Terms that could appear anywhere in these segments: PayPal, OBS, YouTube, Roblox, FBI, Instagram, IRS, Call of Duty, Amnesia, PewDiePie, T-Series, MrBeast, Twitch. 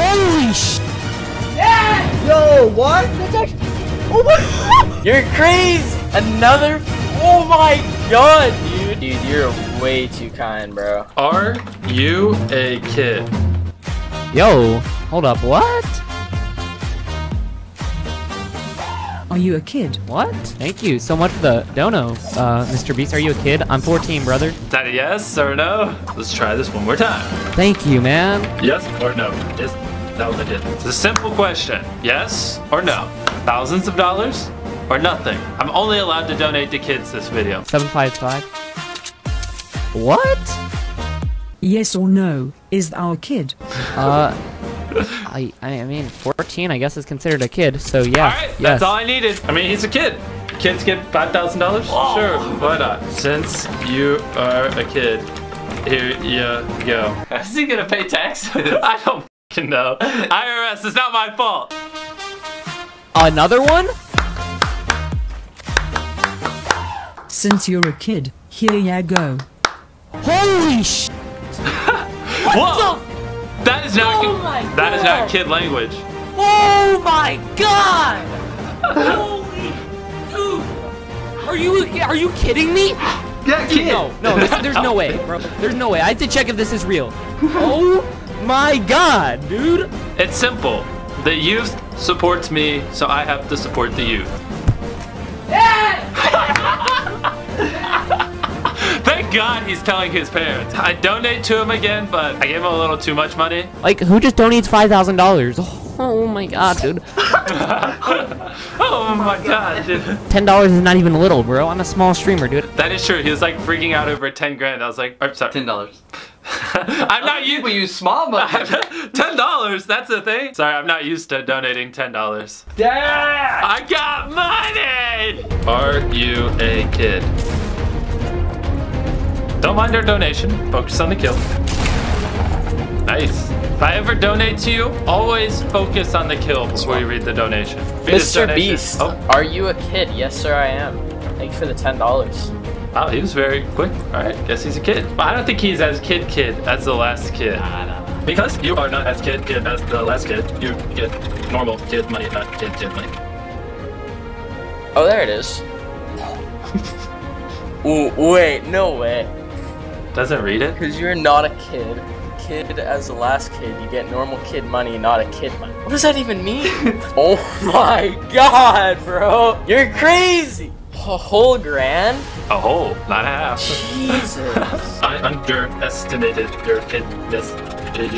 Holy sh! Yeah! Yo, what? That's actually. Oh my! You're crazy! Another. Oh my god, dude! Dude, you're way too kind, bro. Are you a kid? Yo, hold up, what? Are you a kid? What? Thank you so much for the dono, MrBeast. Are you a kid? I'm 14, brother. Is that a yes or no? Let's try this one more time. Thank you, man. Yes or no? Yes. That was a hit. It's a simple question. Yes or no? Thousands of dollars or nothing? I'm only allowed to donate to kids this video. 755. What? Yes or no? Is our kid? I mean, 14, I guess, is considered a kid, so yeah. Alright, yes. That's all I needed. I mean, he's a kid. Kids get $5,000? Sure, why not? Since you are a kid, here you go. Is he gonna pay tax? I don't f***ing know. IRS, it's not my fault. Another one? Since you're a kid, here you go. Holy sh**! What the f***? That is not kid language. Oh my god! Holy dude! Are you kidding me? Yeah, kid. No, there's no way, bro. There's no way. I have to check if this is real. Oh my god, dude! It's simple. The youth supports me, so I have to support the youth. Thank God he's telling his parents. I donate to him again, but I gave him a little too much money. Like, who just donates $5,000? Oh my god, dude. Oh my god, dude. $10 is not even little, bro. I'm a small streamer, dude. That is true. He was like freaking out over 10 grand. I was like, I'm sorry. $10. I'm not used to use small money. $10, that's the thing. Sorry, I'm not used to donating $10. Yeah! I got money! Are you a kid? Don't mind our donation. Focus on the kill. Nice. If I ever donate to you, always focus on the kill before you read the donation. MrBeast, are you a kid? Yes, sir, I am. Thanks for the $10. Wow, he was very quick. All right, guess he's a kid. But I don't think he's as kid as the last kid. Nah. Because you are not as kid as the last kid. You get normal kid money, not kid money. Oh, there it is. Ooh, wait, no way. Doesn't read it? Because you're not a kid. Kid as the last kid, you get normal kid money, not a kid money. What does that even mean? Oh my god, bro. You're crazy. A whole grand? A whole, not a half. Jesus. I underestimated your kidness. You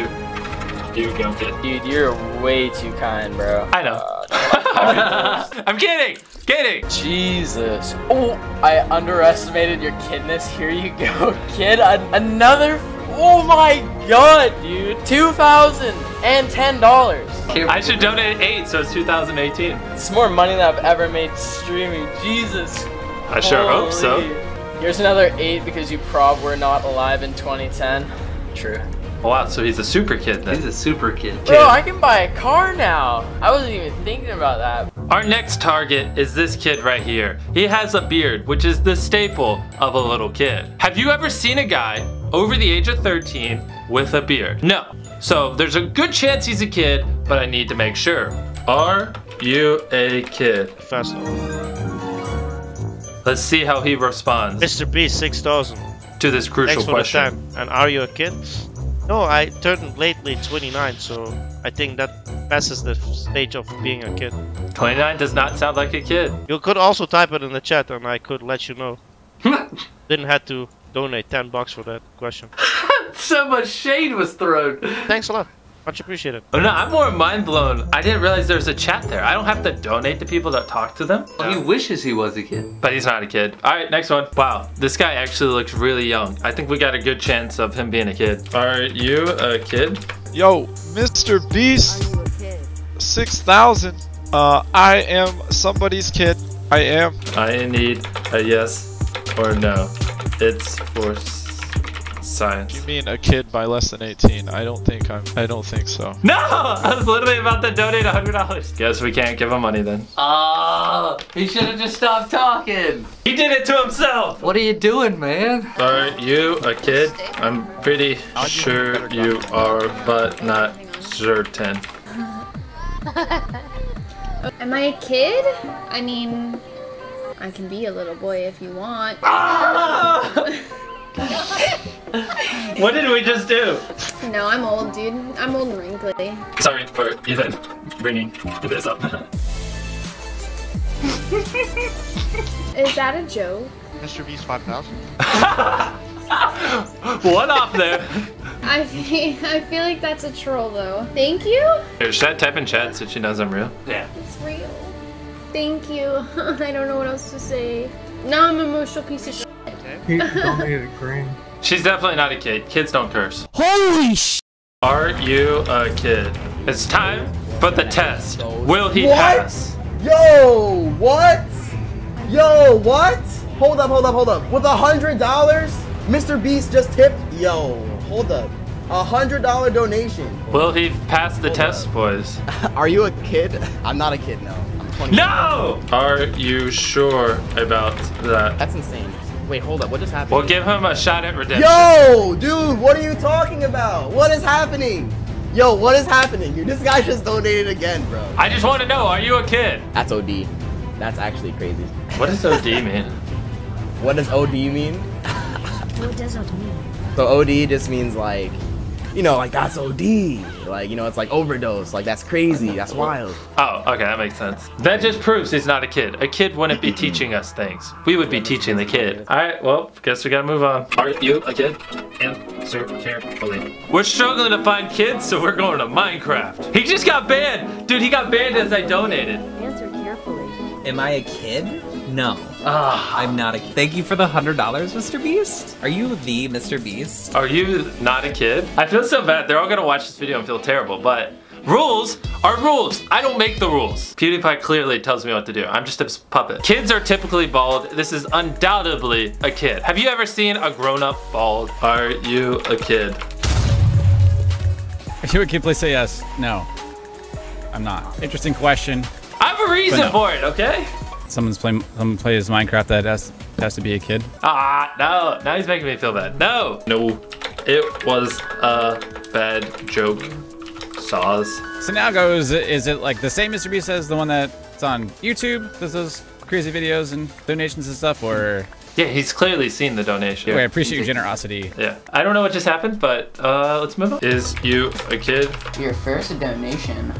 go, kid. Dude, you're way too kind, bro. I know. I'm kidding. Jesus. Oh, I underestimated your kidness. Here you go, kid. Another. Oh my god, dude. $2,010. I should donate 8, so it's 2018. It's more money than I've ever made streaming. Jesus. I sure hope so. Here's another 8 because you prob were not alive in 2010. True. Wow, so he's a super kid then. He's a super kid. Bro, I can buy a car now. I wasn't even thinking about that. Our next target is this kid right here. He has a beard, which is the staple of a little kid. Have you ever seen a guy over the age of 13 with a beard? No. So there's a good chance he's a kid, but I need to make sure. Are you a kid? First off. Let's see how he responds. MrBeast, 6,000. To this crucial question. Thanks for the time. And are you a kid? No, I turned lately 29, so I think that passes the stage of being a kid. 29 does not sound like a kid. You could also type it in the chat and I could let you know. Didn't have to donate $10 for that question. So much shade was thrown. Thanks a lot. Much appreciated. Oh no, I'm more mind blown. I didn't realize there was a chat there. I don't have to donate to people that talk to them. No. He wishes he was a kid. But he's not a kid. All right, next one. Wow, this guy actually looks really young. I think we got a good chance of him being a kid. Are you a kid? Yo, MrBeast, 6,000. I am somebody's kid. I am. I need a yes or no. It's for science. You mean a kid by less than 18? I don't think so. No! I was literally about to donate $100. Guess we can't give him money then. Oh, he should have just stopped talking. He did it to himself. What are you doing, man? Are you a kid? I'm pretty sure you are, but not deserve 10. Am I a kid? I mean, I can be a little boy if you want. What did we just do? No, I'm old, dude. I'm old and wrinkly. Sorry for even bringing this up. Is that a joke? MrBeast 5000. One off there. I feel like that's a troll though. Thank you? Here, should I type in chat so she knows I'm real? Yeah. It's real. Thank you. I don't know what else to say. Now I'm an emotional piece of shit. She's definitely not a kid. Kids don't curse. Holy sh! Are you a kid? It's time for the test. Will he pass? Yo, what? Yo, what? Hold up, hold up, hold up. With $100, MrBeast just tipped. Yo, hold up. $100 donation. Will he pass the test, boys? Are you a kid? I'm not a kid, no. I'm 20. No! Are you sure about that? That's insane. Wait, hold up, what just happened? We'll give him a shot at redemption. Yo, dude, what are you talking about? What is happening? Yo, what is happening? Dude, this guy just donated again, bro. I just want to know, are you a kid? That's OD. That's actually crazy. What does OD mean? What does OD mean? What does OD mean? So OD just means like, you know, like that's OD. Like, you know, it's like overdose. Like that's crazy. That's wild. Oh, okay, that makes sense. That just proves he's not a kid. A kid wouldn't be teaching us things. We would be teaching the kid. All right, well, guess we gotta move on. Are you a kid? Answer carefully. We're struggling to find kids, so we're going to Minecraft. He just got banned. Dude, he got banned as I donated. Answer carefully. Am I a kid? No. I'm not a kid. Thank you for the $100, MrBeast. Are you the MrBeast? Are you not a kid? I feel so bad. They're all gonna watch this video and feel terrible, but rules are rules. I don't make the rules. PewDiePie clearly tells me what to do. I'm just a puppet. Kids are typically bald. This is undoubtedly a kid. Have you ever seen a grown-up bald? Are you a kid? If you're a kid, please say yes. No, I'm not. Interesting question. I have a reason for it, okay? Someone plays Minecraft that has to be a kid. Ah, no, now he's making me feel bad. No. No, it was a bad joke, Saws. So now goes, is it like the same MrBeast as the one that's on YouTube? Does those crazy videos and donations and stuff, or? Yeah, he's clearly seen the donation. Anyway, I appreciate your generosity. Yeah, I don't know what just happened, but let's move on. Is you a kid? Your first donation,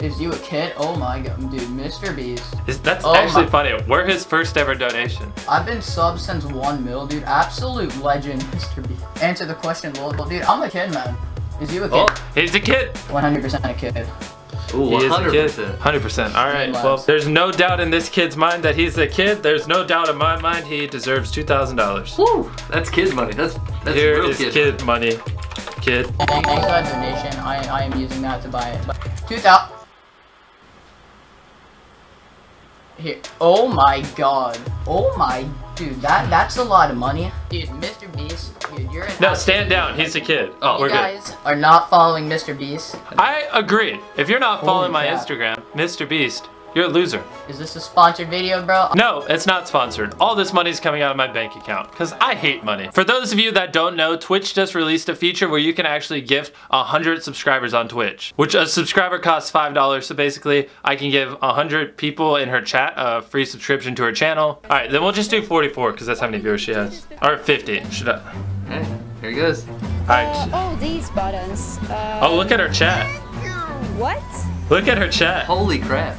Is you a kid? Oh my god, dude, MrBeast. That's actually funny. We're his first ever donation. I've been sub since 1 mil, dude. Absolute legend, MrBeast. Answer the question, lol. Dude, I'm a kid, man. Is you a kid? Oh, he's a kid. 100% a kid. Ooh, 100%. 100%. All right. Well, there's no doubt in this kid's mind that he's a kid. There's no doubt in my mind he deserves $2,000. Woo! That's kid money. That's Here real is kid money. Kid. Thanks for that donation. I am using that to buy it. $2,000. Here. Oh my god. Oh my dude, that's a lot of money. Dude, MrBeast, dude, you're No, stand down. He's a kid. Oh, we're good. You guys are not following MrBeast. I agree. If you're not following my Instagram, MrBeast, you're a loser. Is this a sponsored video, bro? No, it's not sponsored. All this money's coming out of my bank account because I hate money. For those of you that don't know, Twitch just released a feature where you can actually gift 100 subscribers on Twitch, which a subscriber costs $5. So basically, I can give 100 people in her chat a free subscription to her channel. All right, then we'll just do 44 because that's how many viewers she has. Or 50. Should I? Hey, here he goes. All right. Oh, these buttons. Oh, look at her chat. What? Look at her chat. Holy crap.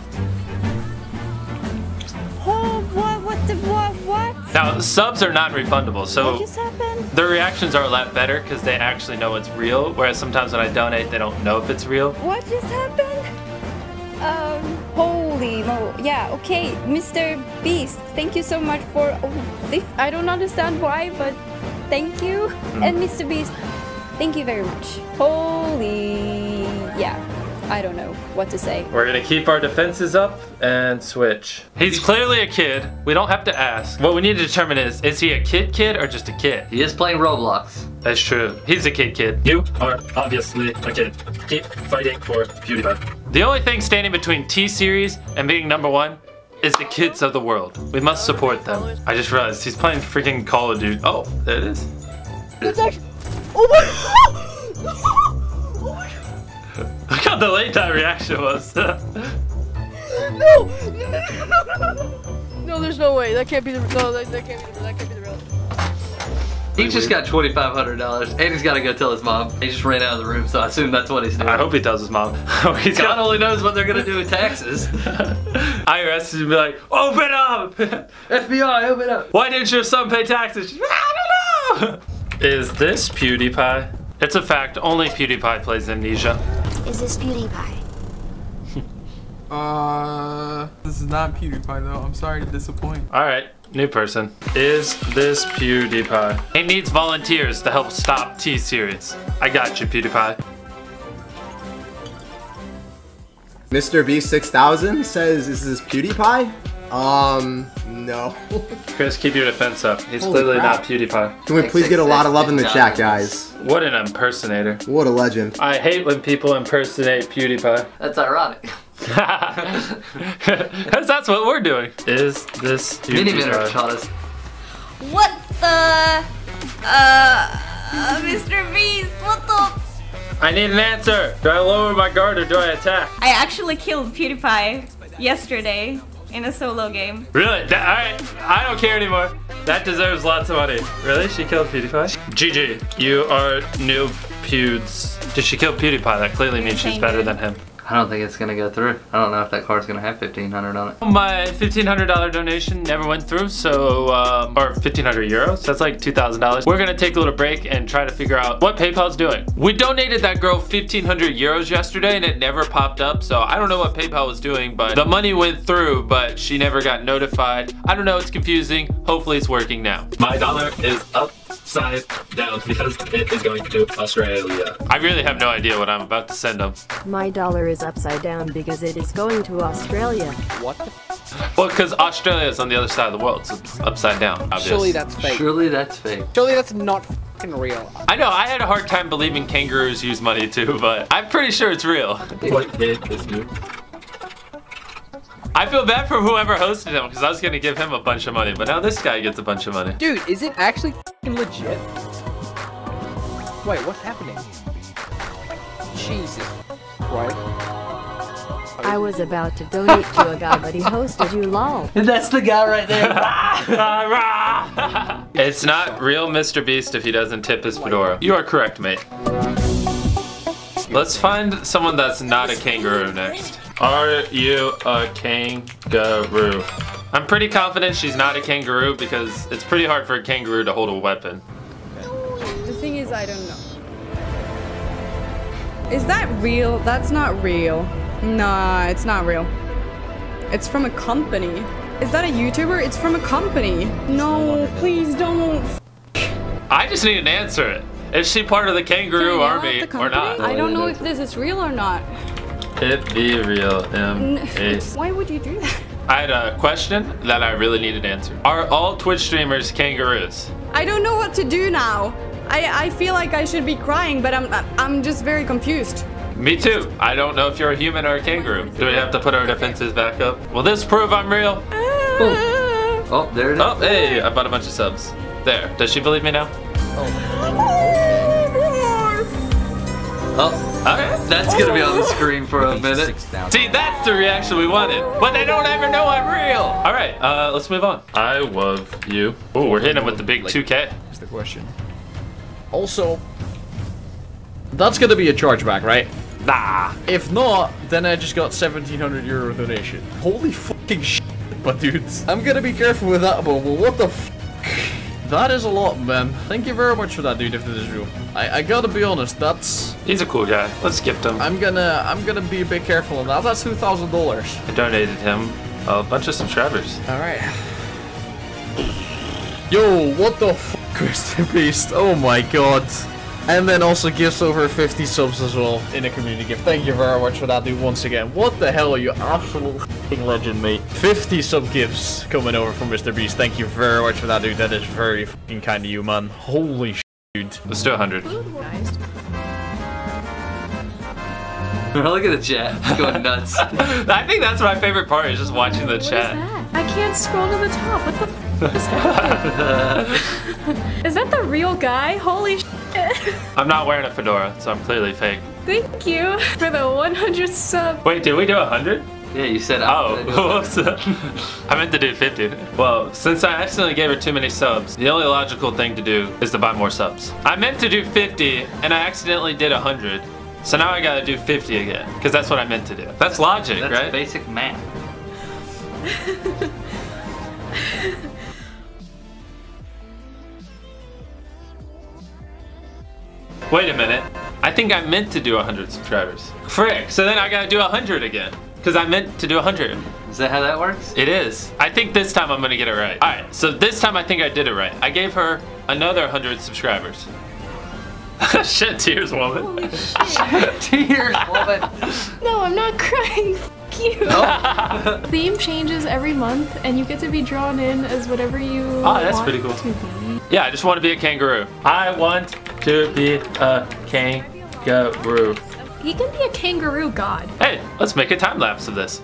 What? Now, subs are non-refundable, so their reactions are a lot better because they actually know it's real, whereas sometimes when I donate, they don't know if it's real. What just happened? Holy mo. Yeah, okay, MrBeast, thank you so much for... I don't understand why, but thank you. And MrBeast, thank you very much. Holy... yeah. I don't know what to say. We're gonna keep our defenses up and switch. He's clearly a kid. We don't have to ask. What we need to determine is he a kid or just a kid? He is playing Roblox. That's true. He's a kid. You are obviously a kid. Keep fighting for PewDiePie. The only thing standing between T-Series and being #1 is the kids of the world. We must support them. I just realized he's playing freaking Call of Duty. Oh, there it is. It's actually... oh my god! Oh my god! Look how delayed that reaction was. No, there's no way. That can't be the real. He just got $2,500 and he's got to go tell his mom. He just ran out of the room, so I assume that's what he's doing. I hope he tells his mom. God only knows what they're going to do with taxes. IRS is going to be like, open up! FBI, open up! Why didn't your son pay taxes? I don't know! Is this PewDiePie? It's a fact, only PewDiePie plays Amnesia. Is this PewDiePie? This is not PewDiePie though. I'm sorry to disappoint. Alright, new person. Is this PewDiePie? He needs volunteers to help stop T-Series. I got you, PewDiePie. MrBeast 6000 says, is this PewDiePie? No. Chris, keep your defense up. He's clearly not PewDiePie. Can we please get a lot of love in the chat, guys? What an impersonator. What a legend. I hate when people impersonate PewDiePie. That's ironic. Because that's what we're doing. Is this PewDiePie? What the? MrBeast, what the? I need an answer. Do I lower my guard or do I attack? I actually killed PewDiePie yesterday in a solo game. Really? Alright, I don't care anymore. That deserves lots of money. Really? She killed PewDiePie? GG, you are new PewDs. Did she kill PewDiePie? That clearly means she's better than him. I don't think it's gonna go through. I don't know if that card's gonna have $1,500 on it. My $1,500 donation never went through, so, or 1,500 euros, that's like $2,000. We're gonna take a little break and try to figure out what PayPal's doing. We donated that girl 1,500 euros yesterday and it never popped up, so I don't know what PayPal was doing, but the money went through, but she never got notified. I don't know, it's confusing. Hopefully it's working now. My dollar is upside down because it is going to Australia. I really have no idea what I'm about to send them. My dollar is upside down because it is going to Australia. What the f? Well, because Australia is on the other side of the world, so it's upside down. Obvious. Surely that's fake. Surely that's fake. Surely that's not f***ing real. I know, I had a hard time believing kangaroos use money too, but I'm pretty sure it's real. What is this new? I feel bad for whoever hosted him because I was gonna give him a bunch of money, but now this guy gets a bunch of money. Dude, is it actually f***ing legit? Wait, what's happening? Jesus. Right. I was about to donate to a guy, but he hosted you lol. And that's the guy right there. It's not real MrBeast if he doesn't tip his fedora. You are correct, mate. Let's find someone that's not a kangaroo next. Are you a kangaroo? I'm pretty confident she's not a kangaroo because it's pretty hard for a kangaroo to hold a weapon. The thing is, I don't know. Is that real? That's not real. Nah, it's not real. It's from a company. Is that a YouTuber? It's from a company. No, please don't. I just need an answer. Is she part of the kangaroo army or not? I don't know if this is real or not. It be real. Why would you do that? I had a question that I really needed answered. Are all Twitch streamers kangaroos? I don't know what to do now. I feel like I should be crying, but I'm just very confused. Me too. I don't know if you're a human or a kangaroo. Do we have to put our defenses back up? Will this prove I'm real? Oh, there it is. Oh, hey, I bought a bunch of subs. There. Does she believe me now? Oh, okay. That's gonna be on the screen for a minute. See, that's the reaction we wanted. But they don't ever know I'm real. All right, let's move on. I love you. Oh, we're hitting him with the big 2K. That's the question. Also, that's gonna be a chargeback, right? Nah. If not, then I just got 1,700 euro donation. Holy fucking shit, my dudes. I'm gonna be careful with that, but what the fuck? That is a lot, man. Thank you very much for that, dude, if this is real. I gotta be honest, that's... He's a cool guy. Let's gift him. I'm gonna be a bit careful on that. That's $2,000. I donated him a bunch of subscribers. Alright. Yo, what the fuck? MrBeast, oh my god. And then also gives over 50 subs as well in a community gift. Thank you very much for that, dude, once again. What the hell, you absolute f***ing legend, mate. 50 sub gifts coming over from MrBeast. Thank you very much for that, dude. That is very f***ing kind of you, man. Holy sh**, dude. Let's do 100. Nice. Look at the chat. It's going nuts. I think that's my favorite part, is just watching the chat. What is that? I can't scroll to the top. What the f***? Is that the real guy? Holy shit. I'm not wearing a fedora, so I'm clearly fake. Thank you for the 100 sub. Wait, did we do 100? Yeah, you said I meant to do 50. Well, since I accidentally gave her too many subs, the only logical thing to do is to buy more subs. I meant to do 50, and I accidentally did 100. So now I gotta do 50 again, because that's what I meant to do. That's logic, that's right? That's basic math. Wait a minute. I think I meant to do 100 subscribers. Frick, so then I gotta do 100 again. Because I meant to do 100. Is that how that works? It is. I think this time I'm gonna get it right. Alright, so this time I think I did it right. I gave her another 100 subscribers. Shed tears, woman. Holy shit. Shed tears, woman. No, I'm not crying. F you. Nope. Theme changes every month, and you get to be drawn in as whatever you want. Oh, that's pretty cool. Yeah, I just want to be a kangaroo. I want to be a kangaroo. He can be a kangaroo god. Hey, let's make a time lapse of this.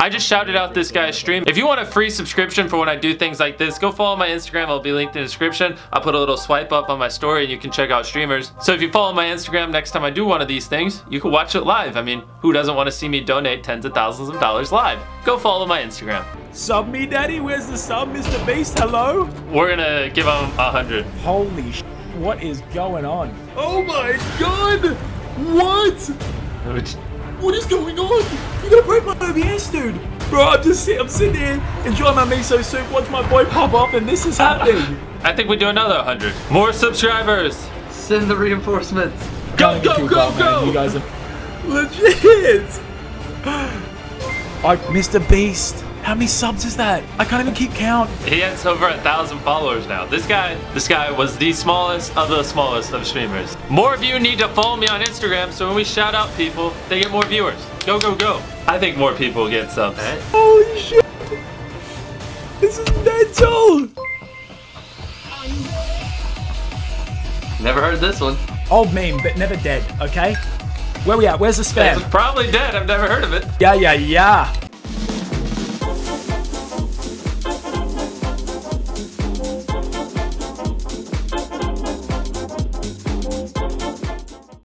I just shouted out this guy's stream. If you want a free subscription for when I do things like this, go follow my Instagram. It'll be linked in the description. I'll put a little swipe up on my story and you can check out streamers. So if you follow my Instagram, next time I do one of these things, you can watch it live. I mean, who doesn't want to see me donate tens of thousands of dollars live? Go follow my Instagram. Sub me, daddy. Where's the sub, Mr. Beast? Hello? We're gonna give him 100. Holy sh! What is going on? Oh my god! What? What is going on? You're gonna break my OBS, dude. Bro, I'm sitting here enjoying my miso soup, watch my boy pop up, and this is happening. I think we do another 100. More subscribers. Send the reinforcements. Go, go, go, go! You guys are legit. Alright, Mr. Beast. How many subs is that? I can't even keep count. He has over 1,000 followers now. This guy was the smallest of the smallest of streamers. More of you need to follow me on Instagram so when we shout out people, they get more viewers. Go, go, go. I think more people get subs. Holy shit. This is mental. Never heard this one. Old meme, but never dead, okay? Where we at? Where's the spam? It's probably dead. I've never heard of it. Yeah, yeah, yeah.